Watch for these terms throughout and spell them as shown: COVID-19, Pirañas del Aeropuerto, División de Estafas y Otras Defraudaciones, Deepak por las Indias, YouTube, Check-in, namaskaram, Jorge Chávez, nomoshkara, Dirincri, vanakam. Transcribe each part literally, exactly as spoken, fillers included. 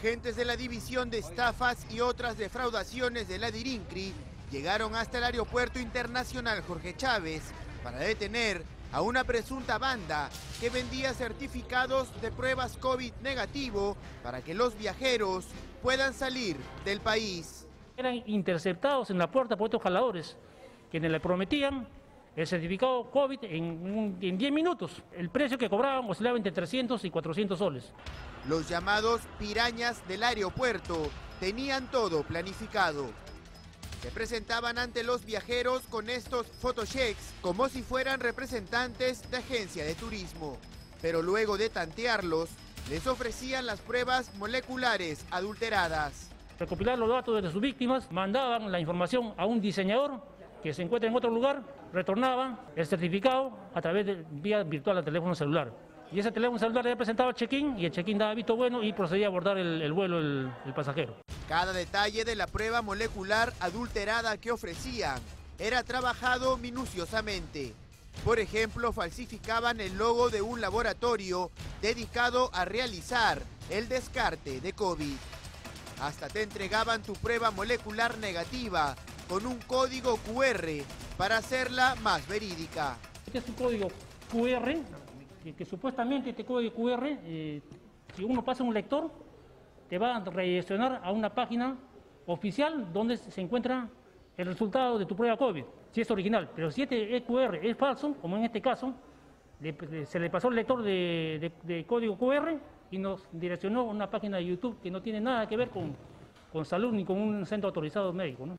Agentes de la División de Estafas y otras defraudaciones de la Dirincri llegaron hasta el Aeropuerto Internacional Jorge Chávez para detener a una presunta banda que vendía certificados de pruebas COVID negativo para que los viajeros puedan salir del país. Eran interceptados en la puerta por estos jaladores, quienes le prometían el certificado COVID en, en diez minutos. El precio que cobraban oscilaba entre trescientos y cuatrocientos soles. Los llamados pirañas del aeropuerto tenían todo planificado. Se presentaban ante los viajeros con estos photochecks como si fueran representantes de agencia de turismo. Pero luego de tantearlos, les ofrecían las pruebas moleculares adulteradas. Recopilar los datos de sus víctimas, mandaban la información a un diseñador que se encuentra en otro lugar, retornaba el certificado a través de vía virtual al teléfono celular. Y ese teléfono celular le presentaba check-in y el check-in daba visto bueno y procedía a abordar el, el vuelo el, el pasajero. Cada detalle de la prueba molecular adulterada que ofrecían era trabajado minuciosamente. Por ejemplo, falsificaban el logo de un laboratorio dedicado a realizar el descarte de COVID. Hasta te entregaban tu prueba molecular negativa con un código cu erre para hacerla más verídica. Este es un código cu erre, que, que supuestamente este código cu erre, eh, si uno pasa un lector, te va a redireccionar a una página oficial donde se encuentra el resultado de tu prueba COVID, si es original. Pero si este cu erre es falso, como en este caso, le, se le pasó el lector de, de, de código cu erre y nos direccionó a una página de YouTube que no tiene nada que ver con, con salud ni con un centro autorizado médico, ¿no?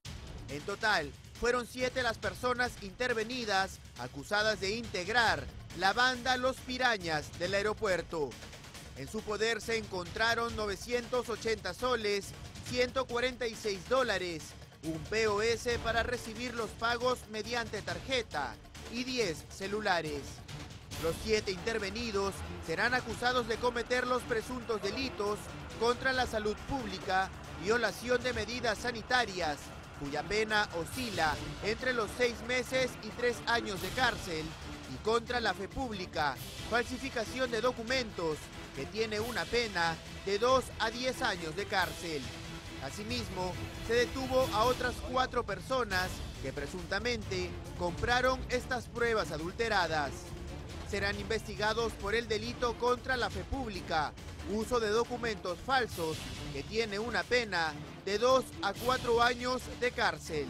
En total, fueron siete las personas intervenidas, acusadas de integrar la banda Los Pirañas del aeropuerto. En su poder se encontraron novecientos ochenta soles, ciento cuarenta y seis dólares, un pe o ese para recibir los pagos mediante tarjeta y diez celulares. Los siete intervenidos serán acusados de cometer los presuntos delitos contra la salud pública, violación de medidas sanitarias, cuya pena oscila entre los seis meses y tres años de cárcel, y contra la fe pública, falsificación de documentos, que tiene una pena de dos a diez años de cárcel. Asimismo, se detuvo a otras cuatro personas que presuntamente compraron estas pruebas adulteradas. Serán investigados por el delito contra la fe pública, uso de documentos falsos, que tiene una pena de dos a cuatro años de cárcel.